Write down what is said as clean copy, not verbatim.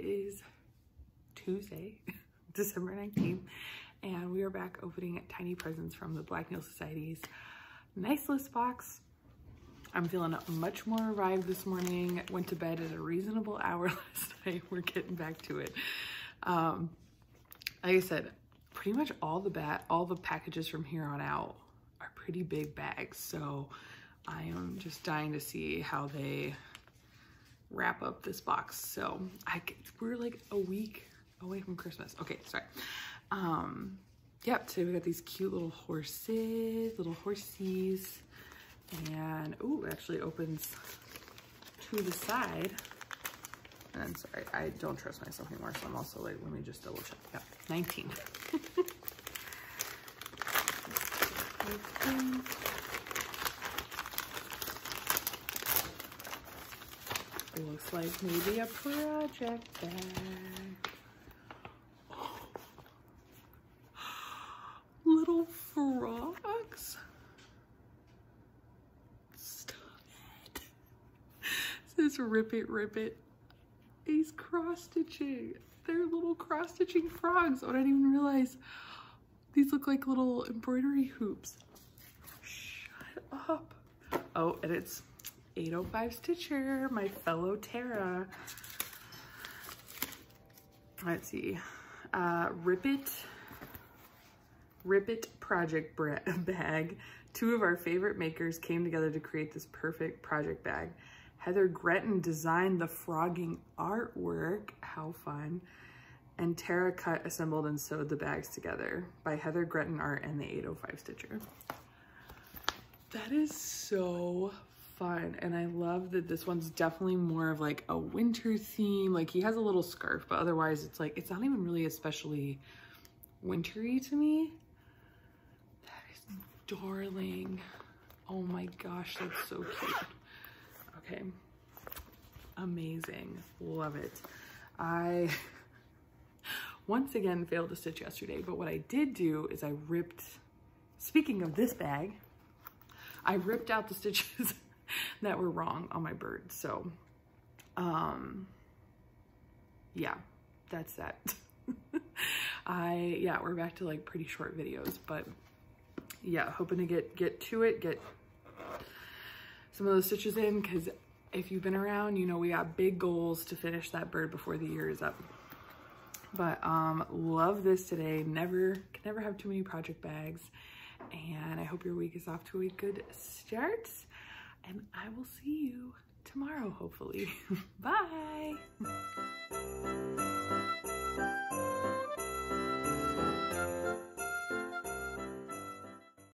It is Tuesday, December 19th, and we are back opening Tiny Presents from the Black Nail Society's nice list box. I'm feeling much more revived this morning. Went to bed at a reasonable hour last night. We're getting back to it. Like I said, pretty much all the packages from here on out are pretty big bags, so I am just dying to see how they wrap up this box. So we're like a week away from Christmas. Okay, sorry. Yep, today we got these cute little horses, little horsies. And, ooh, it actually opens to the side. And I'm sorry, I don't trust myself anymore, so I'm also like, let me just double check. Yep, 19. 19. It looks like maybe a project bag. Oh. Little frogs. Rip it, rip it. He's cross-stitching. They're little cross-stitching frogs. Oh, I didn't even realize these look like little embroidery hoops. Shut up. Oh, and it's 805 Stitcher, my fellow Tara. Let's see. Rip it project bag. Two of our favorite makers came together to create this perfect project bag. Heather Gretton designed the frogging artwork, how fun, and Tara cut, assembled, and sewed the bags together by Heather Gretton Art and the 805 Stitcher. That is so fun, and I love that this one's definitely more of like a winter theme. Like, he has a little scarf, but otherwise it's like, it's not even really especially wintry to me. That is darling. Oh my gosh, that's so cute. Okay, amazing, love it. I once again failed to stitch yesterday, but what I did do is I ripped, speaking of this bag, I ripped out the stitches that were wrong on my bird. So, yeah, that's that. We're back to like pretty short videos, but yeah, hoping to get to it, get some of those stitches in, because if you've been around, you know we got big goals to finish that bird before the year is up. But love this today. Can never have too many project bags, and I hope your week is off to a good start, and I will see you tomorrow, hopefully. Bye.